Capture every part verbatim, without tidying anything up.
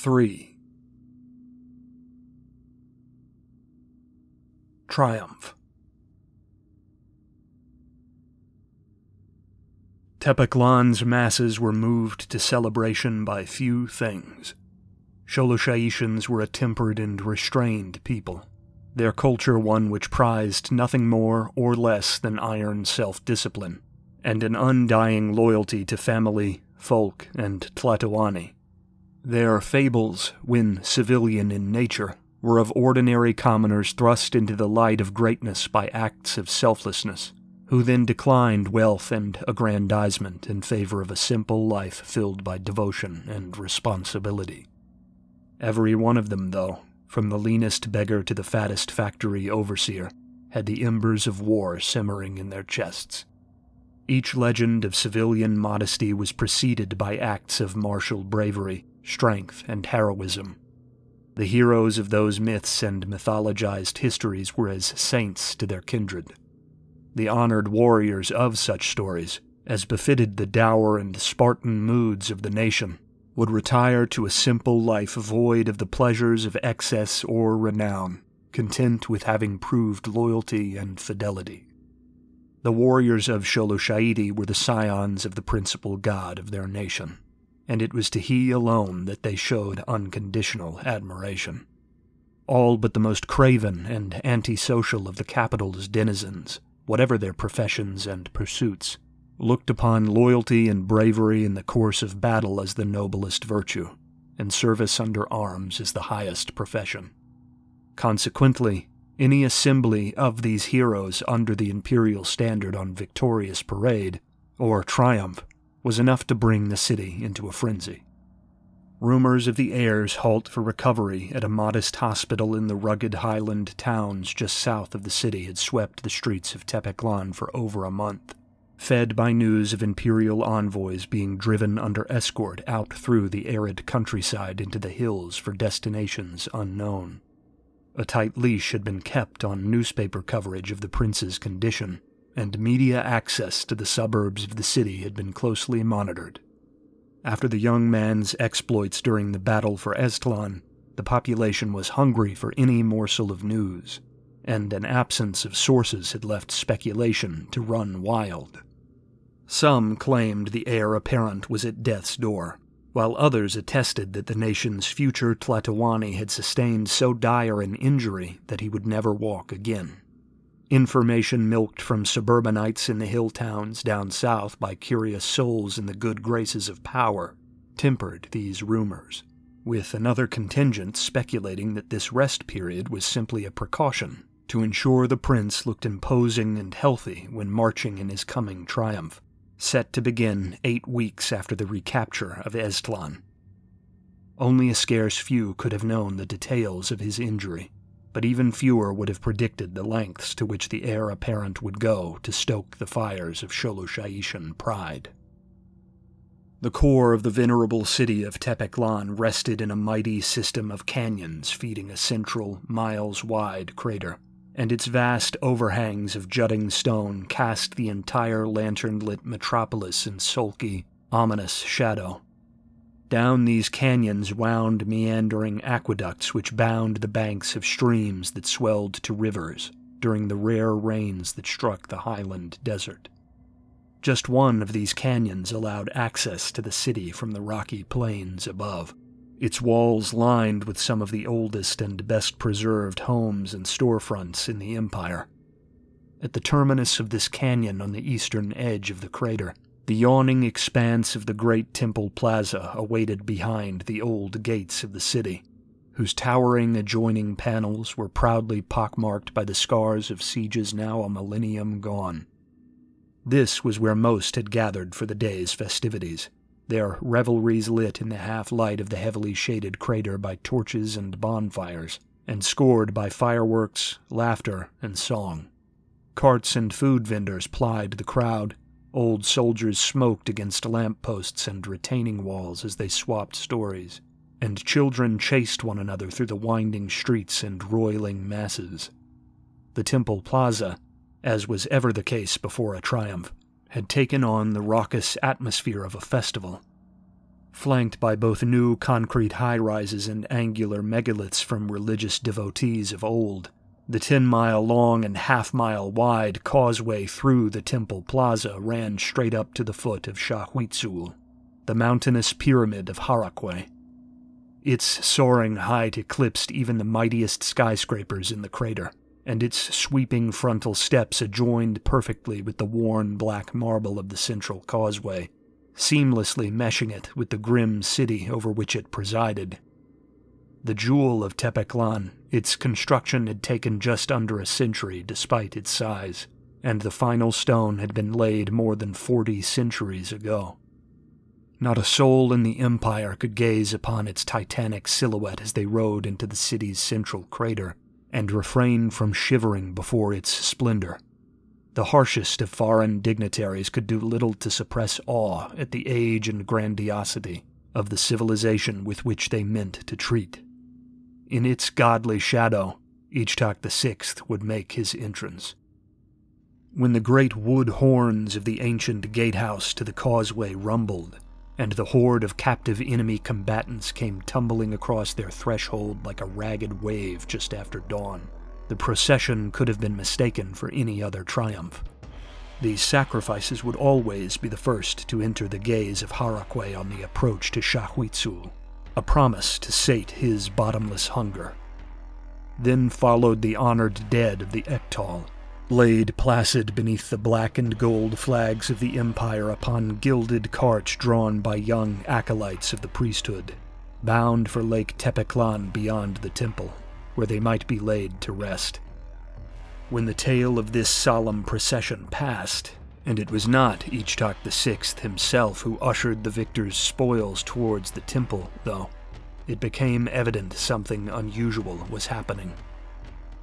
three. Triumph. Tepeklan's masses were moved to celebration by few things. Xoloshaitians were a tempered and restrained people, their culture one which prized nothing more or less than iron self-discipline, and an undying loyalty to family, folk, and Tlatoani. Their fables, when civilian in nature, were of ordinary commoners thrust into the light of greatness by acts of selflessness, who then declined wealth and aggrandizement in favor of a simple life filled by devotion and responsibility. Every one of them, though, from the leanest beggar to the fattest factory overseer, had the embers of war simmering in their chests. Each legend of civilian modesty was preceded by acts of martial bravery, strength, and heroism. The heroes of those myths and mythologized histories were as saints to their kindred. The honored warriors of such stories, as befitted the dour and Spartan moods of the nation, would retire to a simple life void of the pleasures of excess or renown, content with having proved loyalty and fidelity. The warriors of Sholoshaidi were the scions of the principal god of their nation, and it was to he alone that they showed unconditional admiration. All but the most craven and antisocial of the capital's denizens, whatever their professions and pursuits, looked upon loyalty and bravery in the course of battle as the noblest virtue, and service under arms as the highest profession. Consequently, any assembly of these heroes under the imperial standard on victorious parade, or triumph, was enough to bring the city into a frenzy. Rumors of the heir's halt for recovery at a modest hospital in the rugged highland towns just south of the city had swept the streets of Tepeklan for over a month, fed by news of imperial envoys being driven under escort out through the arid countryside into the hills for destinations unknown. A tight leash had been kept on newspaper coverage of the prince's condition, and media access to the suburbs of the city had been closely monitored. After the young man's exploits during the battle for Eztlan, the population was hungry for any morsel of news, and an absence of sources had left speculation to run wild. Some claimed the heir apparent was at death's door, while others attested that the nation's future Tlatawani had sustained so dire an injury that he would never walk again. Information milked from suburbanites in the hill towns down south by curious souls in the good graces of power tempered these rumors, with another contingent speculating that this rest period was simply a precaution to ensure the prince looked imposing and healthy when marching in his coming triumph, set to begin eight weeks after the recapture of Eztlan. Only a scarce few could have known the details of his injury, but even fewer would have predicted the lengths to which the heir apparent would go to stoke the fires of Xoloshaitian pride. The core of the venerable city of Tepeklan rested in a mighty system of canyons feeding a central, miles-wide crater, and its vast overhangs of jutting stone cast the entire lantern-lit metropolis in sulky, ominous shadow. Down these canyons wound meandering aqueducts which bound the banks of streams that swelled to rivers during the rare rains that struck the highland desert. Just one of these canyons allowed access to the city from the rocky plains above, its walls lined with some of the oldest and best preserved homes and storefronts in the empire. At the terminus of this canyon on the eastern edge of the crater, the yawning expanse of the great temple plaza awaited behind the old gates of the city, whose towering adjoining panels were proudly pockmarked by the scars of sieges now a millennium gone. This was where most had gathered for the day's festivities, their revelries lit in the half-light of the heavily shaded crater by torches and bonfires, and scored by fireworks, laughter, and song. Carts and food vendors plied the crowd. Old soldiers smoked against lampposts and retaining walls as they swapped stories, and children chased one another through the winding streets and roiling masses. The temple plaza, as was ever the case before a triumph, had taken on the raucous atmosphere of a festival. flanked by both new concrete high-rises and angular megaliths from religious devotees of old. The ten-mile-long and half-mile-wide causeway through the temple plaza ran straight up to the foot of Shahuitzul, the mountainous pyramid of Harakwe. Its soaring height eclipsed even the mightiest skyscrapers in the crater, and its sweeping frontal steps adjoined perfectly with the worn black marble of the central causeway, seamlessly meshing it with the grim city over which it presided. The jewel of Tepeclan, its construction had taken just under a century despite its size, and the final stone had been laid more than forty centuries ago. Not a soul in the empire could gaze upon its titanic silhouette as they rode into the city's central crater, and refrain from shivering before its splendor. The harshest of foreign dignitaries could do little to suppress awe at the age and grandiosity of the civilization with which they meant to treat. In its godly shadow, Ichtok the sixth would make his entrance. When the great wood horns of the ancient gatehouse to the causeway rumbled, and the horde of captive enemy combatants came tumbling across their threshold like a ragged wave just after dawn, the procession could have been mistaken for any other triumph. These sacrifices would always be the first to enter the gaze of Harakwe on the approach to Shahuitzul, a promise to sate his bottomless hunger. Then followed the honored dead of the Ektol, laid placid beneath the black and gold flags of the empire upon gilded carts drawn by young acolytes of the priesthood, bound for Lake Tepeclan beyond the temple, where they might be laid to rest. When the tail of this solemn procession passed, and it was not Ichtok the sixth himself who ushered the victor's spoils towards the temple, though, it became evident something unusual was happening.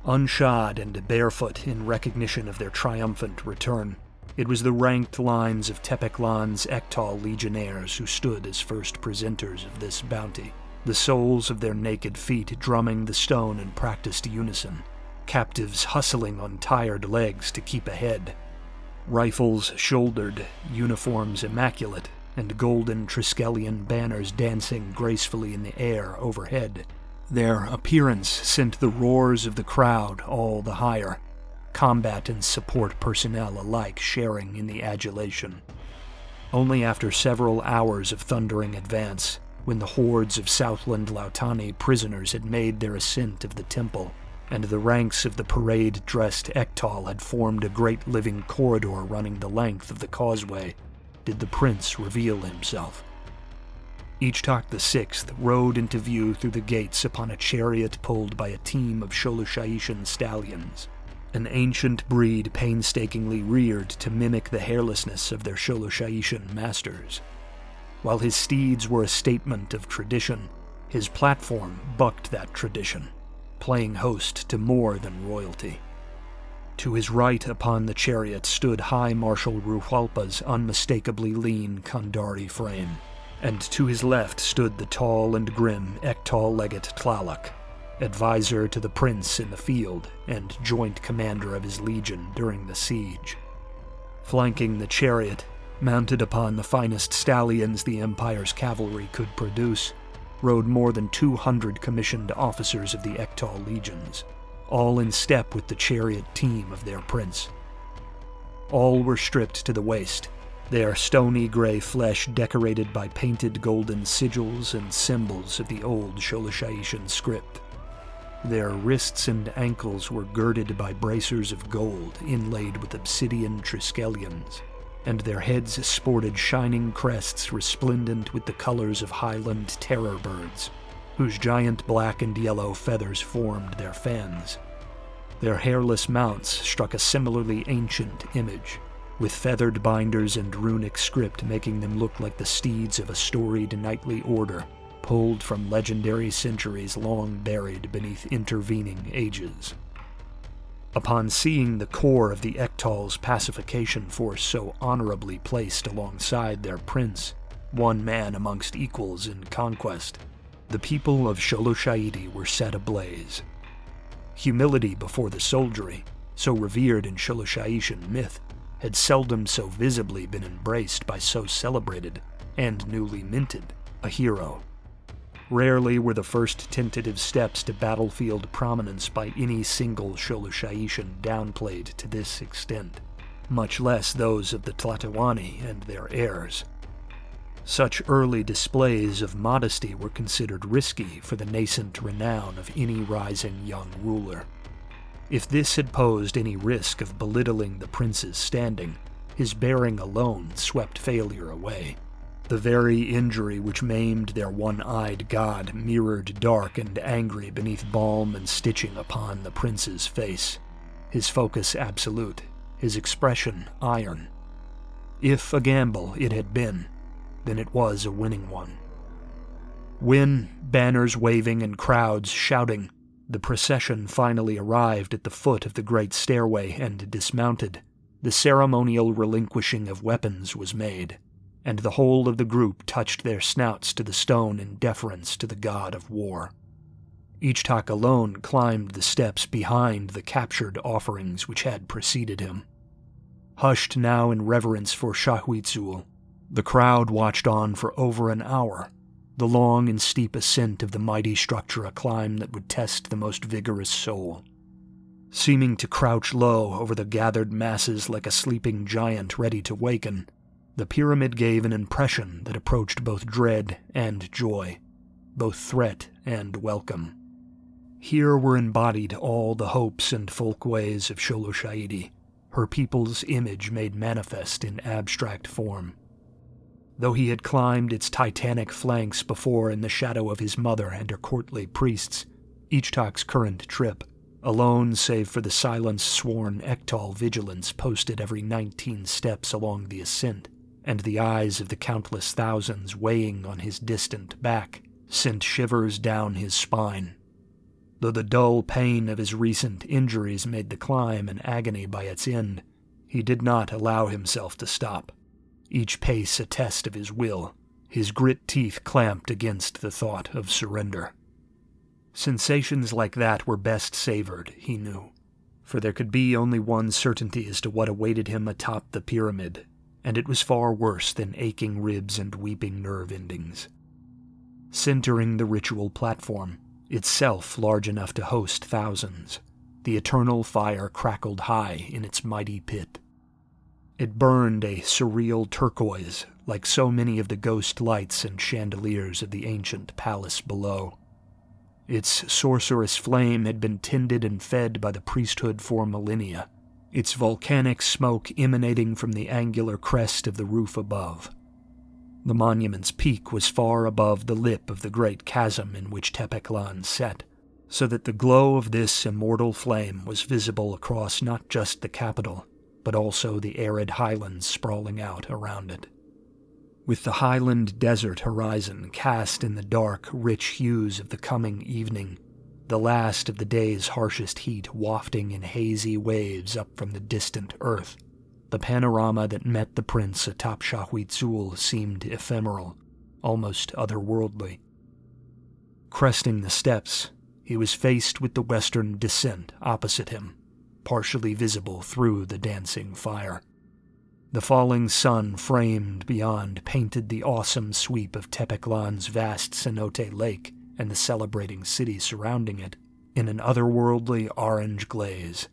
Unshod and barefoot in recognition of their triumphant return, it was the ranked lines of Tepeclan's Ektol legionnaires who stood as first presenters of this bounty, the soles of their naked feet drumming the stone in practiced unison, captives hustling on tired legs to keep ahead, rifles shouldered, uniforms immaculate, and golden Triskelion banners dancing gracefully in the air overhead. Their appearance sent the roars of the crowd all the higher, combat and support personnel alike sharing in the adulation. Only after several hours of thundering advance, when the hordes of Southland Lautani prisoners had made their ascent of the temple, and the ranks of the parade-dressed Ektol had formed a great living corridor running the length of the causeway, did the prince reveal himself. Ichtok the sixth rode into view through the gates upon a chariot pulled by a team of Xoloshaitian stallions, an ancient breed painstakingly reared to mimic the hairlessness of their Xoloshaitian masters. While his steeds were a statement of tradition, his platform bucked that tradition, playing host to more than royalty. To his right upon the chariot stood High Marshal Ruhualpa's unmistakably lean Kandari frame, and to his left stood the tall and grim Ektol legate Tlaloc, advisor to the prince in the field and joint commander of his legion during the siege. Flanking the chariot, mounted upon the finest stallions the empire's cavalry could produce, rode more than two hundred commissioned officers of the Ektol legions, all in step with the chariot team of their prince. All were stripped to the waist, their stony gray flesh decorated by painted golden sigils and symbols of the old Xoloshaitan script. Their wrists and ankles were girded by bracers of gold inlaid with obsidian Triskelions, and their heads sported shining crests resplendent with the colors of highland terror birds, whose giant black and yellow feathers formed their fans. Their hairless mounts struck a similarly ancient image, with feathered binders and runic script making them look like the steeds of a storied knightly order, pulled from legendary centuries long buried beneath intervening ages. Upon seeing the corps of the Ektol's pacification force so honorably placed alongside their prince, one man amongst equals in conquest, the people of Sholoshaidi were set ablaze. Humility before the soldiery, so revered in Xoloshaitan myth, had seldom so visibly been embraced by so celebrated and newly minted a a hero. Rarely were the first tentative steps to battlefield prominence by any single Xolotlshaitian downplayed to this extent, much less those of the Tlatoani and their heirs. Such early displays of modesty were considered risky for the nascent renown of any rising young ruler. If this had posed any risk of belittling the prince's standing, his bearing alone swept failure away. The very injury which maimed their one-eyed god mirrored dark and angry beneath balm and stitching upon the prince's face, his focus absolute, his expression iron. If a gamble it had been, then it was a winning one. When, banners waving and crowds shouting, the procession finally arrived at the foot of the great stairway and dismounted, the ceremonial relinquishing of weapons was made, and the whole of the group touched their snouts to the stone in deference to the god of war. Ichtok alone climbed the steps behind the captured offerings which had preceded him. Hushed now in reverence for Shahuitzul, the crowd watched on for over an hour, the long and steep ascent of the mighty structure, a climb that would test the most vigorous soul. Seeming to crouch low over the gathered masses like a sleeping giant ready to waken, the pyramid gave an impression that approached both dread and joy, both threat and welcome. Here were embodied all the hopes and folkways of Sholoshaidi, her people's image made manifest in abstract form. Though he had climbed its titanic flanks before in the shadow of his mother and her courtly priests, Ichtok's current trip, alone save for the silence-sworn Ektol vigilance posted every nineteen steps along the ascent, and the eyes of the countless thousands weighing on his distant back, sent shivers down his spine. Though the dull pain of his recent injuries made the climb an agony by its end, he did not allow himself to stop. Each pace a test of his will, his grit teeth clamped against the thought of surrender. Sensations like that were best savored, he knew, for there could be only one certainty as to what awaited him atop the pyramid, and it was far worse than aching ribs and weeping nerve endings. Centering the ritual platform, itself large enough to host thousands, the eternal fire crackled high in its mighty pit. It burned a surreal turquoise, like so many of the ghost lights and chandeliers of the ancient palace below. Its sorcerous flame had been tended and fed by the priesthood for millennia, its volcanic smoke emanating from the angular crest of the roof above. The monument's peak was far above the lip of the great chasm in which Tepeklan set, so that the glow of this immortal flame was visible across not just the capital, but also the arid highlands sprawling out around it. With the highland desert horizon cast in the dark, rich hues of the coming evening, the last of the day's harshest heat wafting in hazy waves up from the distant earth, the panorama that met the prince atop Shahuitzul seemed ephemeral, almost otherworldly. Cresting the steps, he was faced with the western descent opposite him, partially visible through the dancing fire. The falling sun framed beyond painted the awesome sweep of Tepeklan's vast Cenote Lake and the celebrating city surrounding it in an otherworldly orange glaze.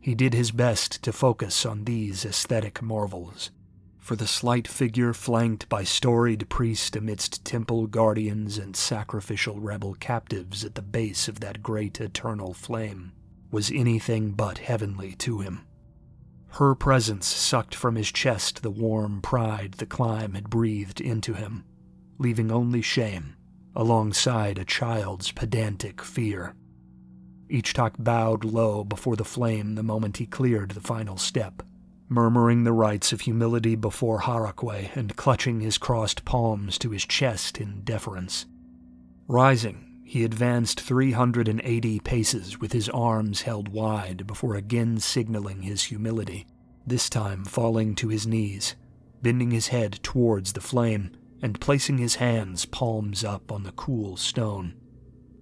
He did his best to focus on these aesthetic marvels, for the slight figure flanked by storied priest amidst temple guardians and sacrificial rebel captives at the base of that great eternal flame was anything but heavenly to him. Her presence sucked from his chest the warm pride the climb had breathed into him, leaving only shame, alongside a child's pedantic fear. Ichtok bowed low before the flame the moment he cleared the final step, murmuring the rites of humility before Harakwe and clutching his crossed palms to his chest in deference. Rising, he advanced three hundred eighty paces with his arms held wide before again signaling his humility, this time falling to his knees, bending his head towards the flame, and placing his hands palms up on the cool stone.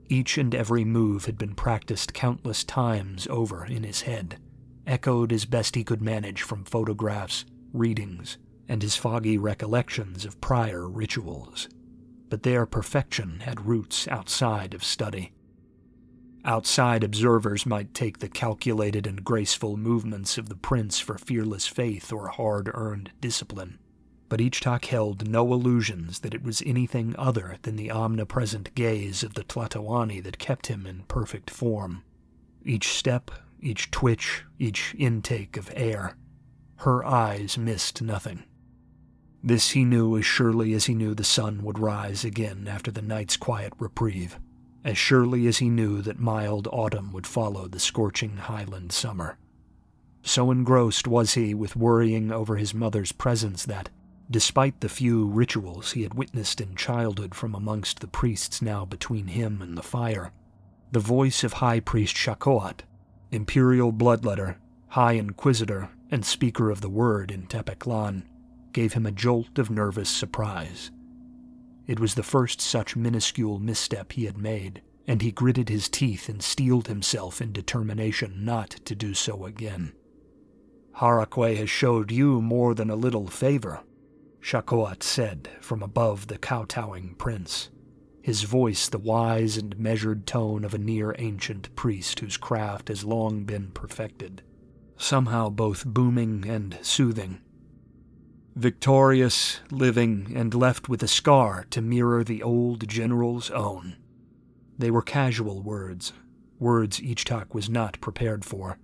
Each and every move had been practiced countless times over in his head, echoed as best he could manage from photographs, readings, and his foggy recollections of prior rituals. but their perfection had roots outside of study. Outside observers might take the calculated and graceful movements of the prince for fearless faith or hard-earned discipline, but Ichtok held no illusions that it was anything other than the omnipresent gaze of the Tlatoani that kept him in perfect form. Each step, each twitch, each intake of air, her eyes missed nothing. This he knew as surely as he knew the sun would rise again after the night's quiet reprieve, as surely as he knew that mild autumn would follow the scorching highland summer. So engrossed was he with worrying over his mother's presence that, despite the few rituals he had witnessed in childhood from amongst the priests now between him and the fire, the voice of High Priest Shakoat, Imperial Bloodletter, High Inquisitor, and Speaker of the Word in Tepeklan, gave him a jolt of nervous surprise. It was the first such minuscule misstep he had made, and he gritted his teeth and steeled himself in determination not to do so again. "Harakwe has showed you more than a little favor," Shakoat said from above the kowtowing prince, his voice the wise and measured tone of a near-ancient priest whose craft has long been perfected, somehow both booming and soothing. Victorious, living, and left with a scar to mirror the old general's own. They were casual words, words Ichtok was not prepared for.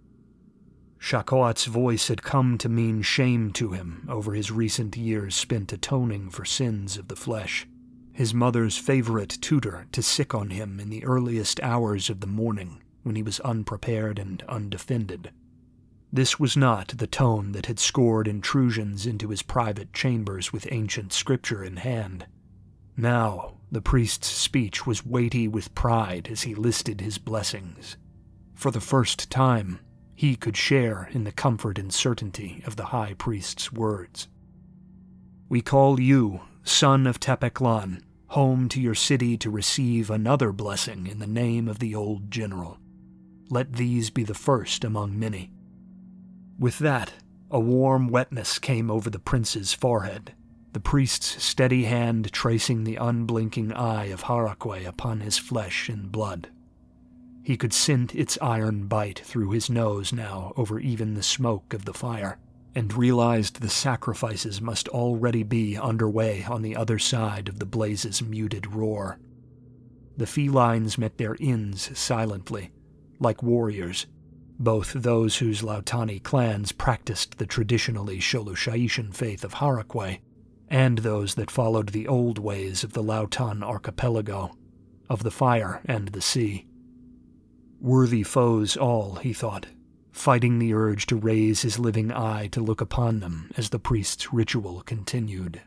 Shakoat's voice had come to mean shame to him over his recent years spent atoning for sins of the flesh, his mother's favorite tutor to sick on him in the earliest hours of the morning when he was unprepared and undefended. This was not the tone that had scored intrusions into his private chambers with ancient scripture in hand. Now, the priest's speech was weighty with pride as he listed his blessings. For the first time, he could share in the comfort and certainty of the high priest's words. "We call you, son of Tepeklan, home to your city to receive another blessing in the name of the old general. Let these be the first among many." With that, a warm wetness came over the prince's forehead, the priest's steady hand tracing the unblinking eye of Harakwe upon his flesh and blood. He could scent its iron bite through his nose now over even the smoke of the fire, and realized the sacrifices must already be underway on the other side of the blaze's muted roar. The felines met their ends silently, like warriors, both those whose Lautani clans practiced the traditionally Xolotlshaitian faith of Harakwe, and those that followed the old ways of the Lautan archipelago, of the fire and the sea. Worthy foes all, he thought, fighting the urge to raise his living eye to look upon them as the priest's ritual continued.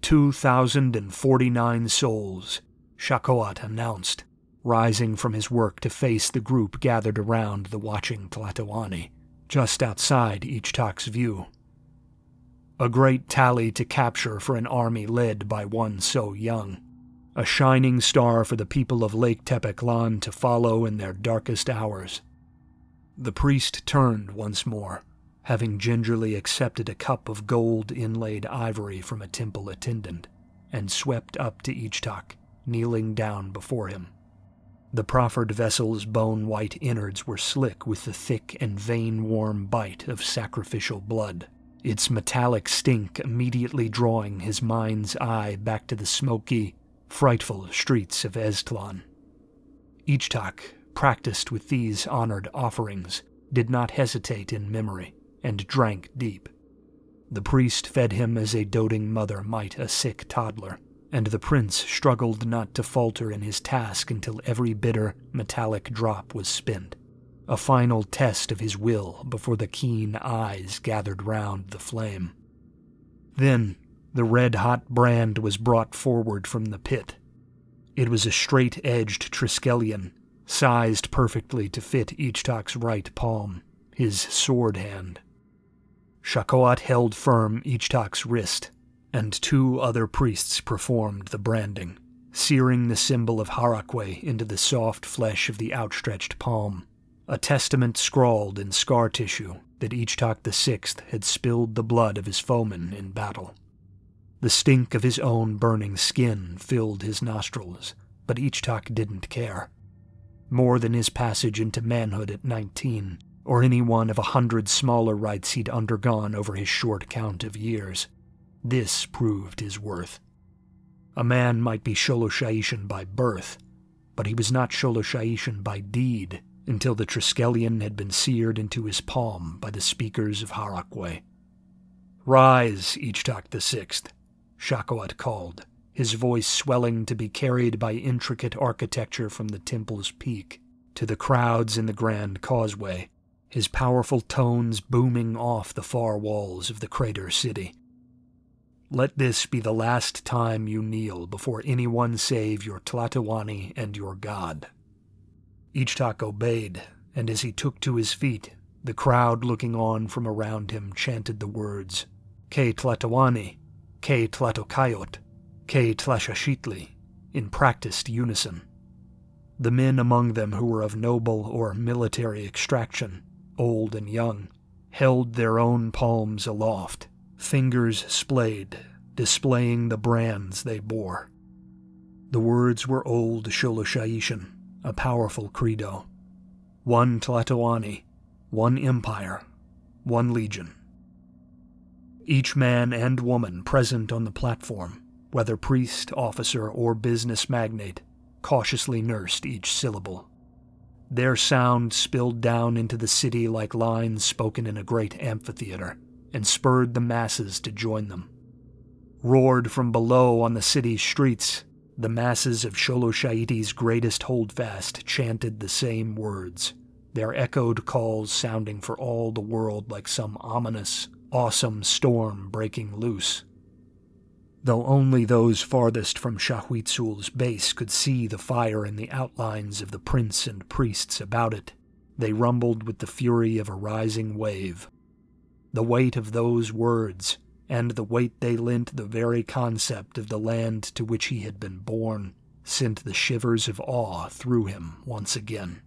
Two thousand and forty-nine souls, Shakoat announced, rising from his work to face the group gathered around the watching Tlatoani, just outside Ichtok's view. A great tally to capture for an army led by one so young, a shining star for the people of Lake Tepeclan to follow in their darkest hours. The priest turned once more, having gingerly accepted a cup of gold-inlaid ivory from a temple attendant, and swept up to Ichtok, kneeling down before him. The proffered vessel's bone-white innards were slick with the thick and vein-warm bite of sacrificial blood, its metallic stink immediately drawing his mind's eye back to the smoky, frightful streets of Eztlan. Ichtok, practiced with these honored offerings, did not hesitate in memory, and drank deep. The priest fed him as a doting mother might a sick toddler, and the prince struggled not to falter in his task until every bitter, metallic drop was spent, a final test of his will before the keen eyes gathered round the flame. Then, the red-hot brand was brought forward from the pit. It was a straight-edged Triskelion, sized perfectly to fit Ichtok's right palm, his sword hand. Shakoat held firm Ichtok's wrist, and two other priests performed the branding, searing the symbol of Harakwe into the soft flesh of the outstretched palm, a testament scrawled in scar tissue that Ichtok the sixth had spilled the blood of his foemen in battle. The stink of his own burning skin filled his nostrils, but Ichtok didn't care. More than his passage into manhood at nineteen, or any one of a hundred smaller rites he'd undergone over his short count of years, this proved his worth. A man might be Xolotlshaitian by birth, but he was not Xolotlshaitian by deed until the Triskelion had been seared into his palm by the speakers of Harakwe. "Rise, Ichtok the sixth, Shakoat called, his voice swelling to be carried by intricate architecture from the temple's peak to the crowds in the Grand Causeway, his powerful tones booming off the far walls of the crater city. Let this be the last time you kneel before anyone save your Tlatoani and your god." Ichtok obeyed, and as he took to his feet, the crowd looking on from around him chanted the words, "Ke Tlatoani, Ke Tlatokayot, Ke Tlashashitli," in practiced unison. The men among them who were of noble or military extraction, old and young, held their own palms aloft, fingers splayed, displaying the brands they bore. The words were old Xolotlshaitian, a powerful credo. One Tlatoani, one empire, one legion. Each man and woman present on the platform, whether priest, officer, or business magnate, cautiously nursed each syllable. Their sound spilled down into the city like lines spoken in a great amphitheater, and spurred the masses to join them. Roared from below on the city's streets, the masses of Xoloshaiti's greatest holdfast chanted the same words, their echoed calls sounding for all the world like some ominous, awesome storm breaking loose. Though only those farthest from Shahuitzul's base could see the fire and the outlines of the prince and priests about it, they rumbled with the fury of a rising wave. The weight of those words, and the weight they lent the very concept of the land to which he had been born, sent the shivers of awe through him once again.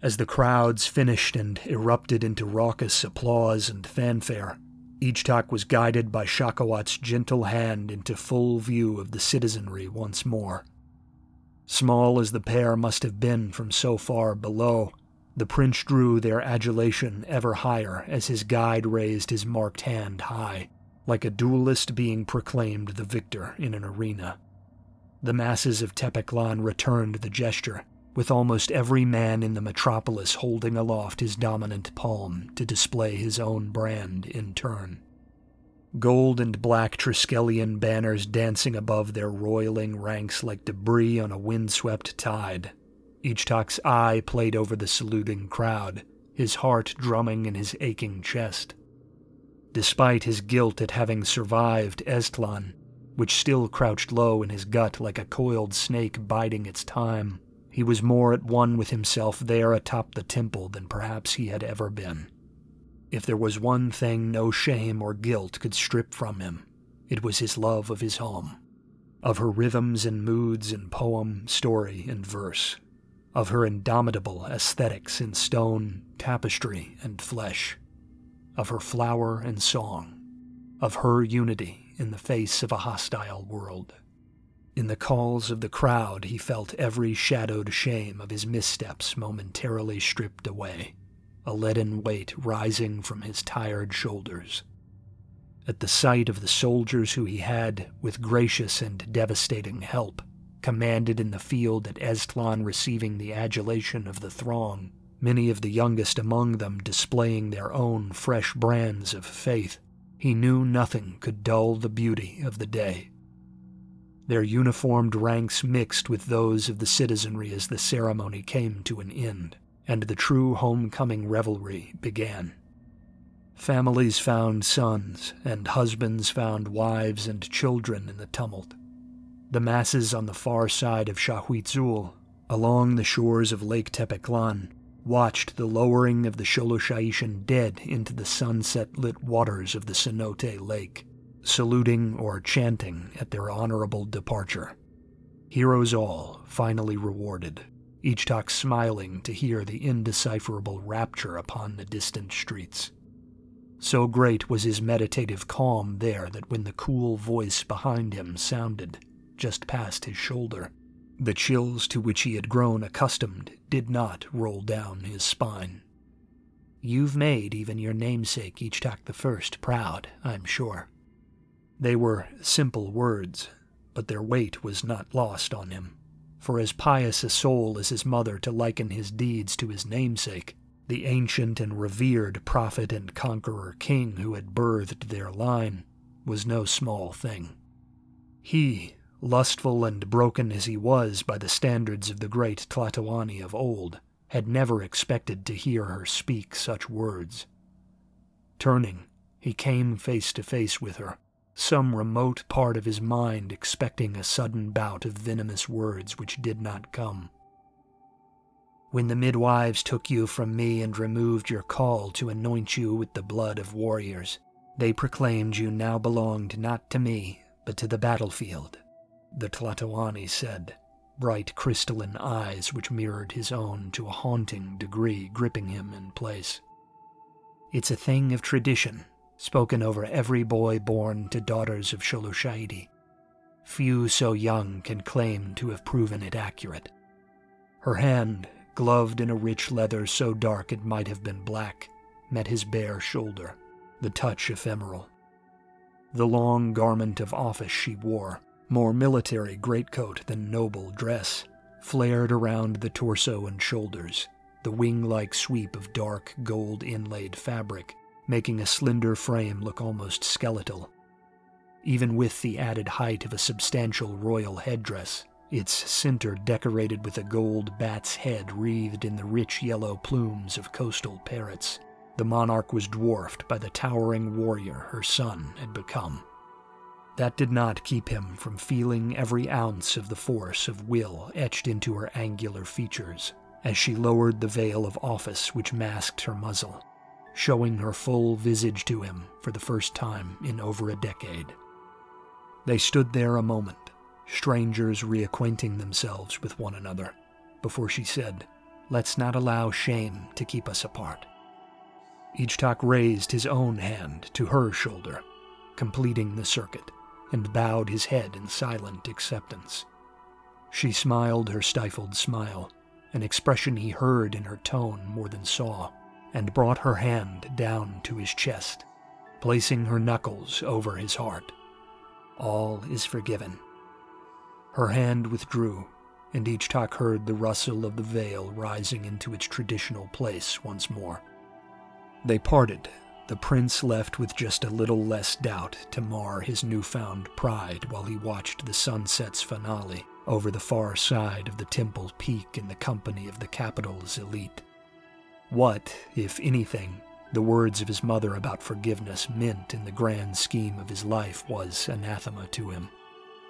As the crowds finished and erupted into raucous applause and fanfare, Ichtok was guided by Shakoat's gentle hand into full view of the citizenry once more. Small as the pair must have been from so far below, the prince drew their adulation ever higher as his guide raised his marked hand high, like a duelist being proclaimed the victor in an arena. The masses of Tepeclan returned the gesture, with almost every man in the metropolis holding aloft his dominant palm to display his own brand in turn. Gold and black Triskelion banners dancing above their roiling ranks like debris on a windswept tide. Ichtok's eye played over the saluting crowd, his heart drumming in his aching chest. Despite his guilt at having survived Eztlan, which still crouched low in his gut like a coiled snake biding its time, he was more at one with himself there atop the temple than perhaps he had ever been. If there was one thing no shame or guilt could strip from him, it was his love of his home, of her rhythms and moods in poem, story, and verse, of her indomitable aesthetics in stone, tapestry, and flesh, of her flower and song, of her unity in the face of a hostile world. In the calls of the crowd he felt every shadowed shame of his missteps momentarily stripped away, a leaden weight rising from his tired shoulders. At the sight of the soldiers who he had, with gracious and devastating help, commanded in the field at Eztlan, receiving the adulation of the throng, many of the youngest among them displaying their own fresh brands of faith, he knew nothing could dull the beauty of the day. Their uniformed ranks mixed with those of the citizenry as the ceremony came to an end, and the true homecoming revelry began. Families found sons, and husbands found wives and children in the tumult. The masses on the far side of Shahuitzul, along the shores of Lake Tepeclan, watched the lowering of the Xoloshaitian dead into the sunset-lit waters of the Cenote Lake, saluting or chanting at their honorable departure. Heroes all, finally rewarded, Ichtok smiling to hear the indecipherable rapture upon the distant streets. So great was his meditative calm there that when the cool voice behind him sounded just past his shoulder, the chills to which he had grown accustomed did not roll down his spine. "You've made even your namesake Ichtok the First proud, I'm sure." They were simple words, but their weight was not lost on him, for as pious a soul as his mother to liken his deeds to his namesake, the ancient and revered prophet and conqueror king who had birthed their line, was no small thing. He, lustful and broken as he was by the standards of the great Tlatoani of old, had never expected to hear her speak such words. Turning, he came face to face with her, some remote part of his mind expecting a sudden bout of venomous words which did not come. "When the midwives took you from me and removed your caul to anoint you with the blood of warriors, they proclaimed you now belonged not to me, but to the battlefield," the Tlatoani said, bright crystalline eyes which mirrored his own to a haunting degree gripping him in place. "It's a thing of tradition, spoken over every boy born to daughters of Sholoshaidi. Few so young can claim to have proven it accurate." Her hand, gloved in a rich leather so dark it might have been black, met his bare shoulder, the touch ephemeral. The long garment of office she wore, more military greatcoat than noble dress, flared around the torso and shoulders, the wing-like sweep of dark gold-inlaid fabric, making a slender frame look almost skeletal. Even with the added height of a substantial royal headdress, its center decorated with a gold bat's head wreathed in the rich yellow plumes of coastal parrots, the monarch was dwarfed by the towering warrior her son had become. That did not keep him from feeling every ounce of the force of will etched into her angular features as she lowered the veil of office which masked her muzzle, showing her full visage to him for the first time in over a decade. They stood there a moment, strangers reacquainting themselves with one another, before she said, "Let's not allow shame to keep us apart." Ichtok raised his own hand to her shoulder, completing the circuit, and bowed his head in silent acceptance. She smiled her stifled smile, an expression he heard in her tone more than saw, and brought her hand down to his chest, placing her knuckles over his heart. "All is forgiven." Her hand withdrew, and Ichtok heard the rustle of the veil rising into its traditional place once more. They parted, the prince left with just a little less doubt to mar his newfound pride while he watched the sunset's finale over the far side of the temple peak in the company of the capital's elite. What, if anything, the words of his mother about forgiveness meant in the grand scheme of his life was anathema to him.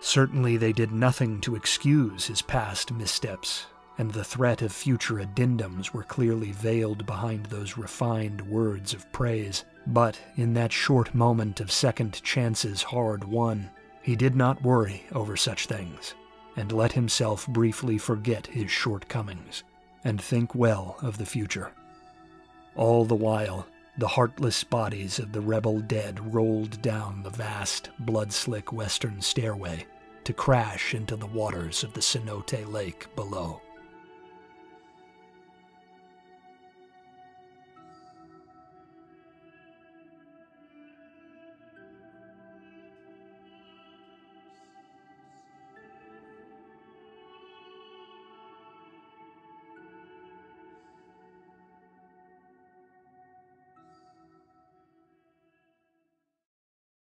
Certainly they did nothing to excuse his past missteps, and the threat of future addendums were clearly veiled behind those refined words of praise. But in that short moment of second chances hard won, he did not worry over such things, and let himself briefly forget his shortcomings, and think well of the future. All the while, the heartless bodies of the rebel dead rolled down the vast, blood-slick western stairway to crash into the waters of the Cenote Lake below.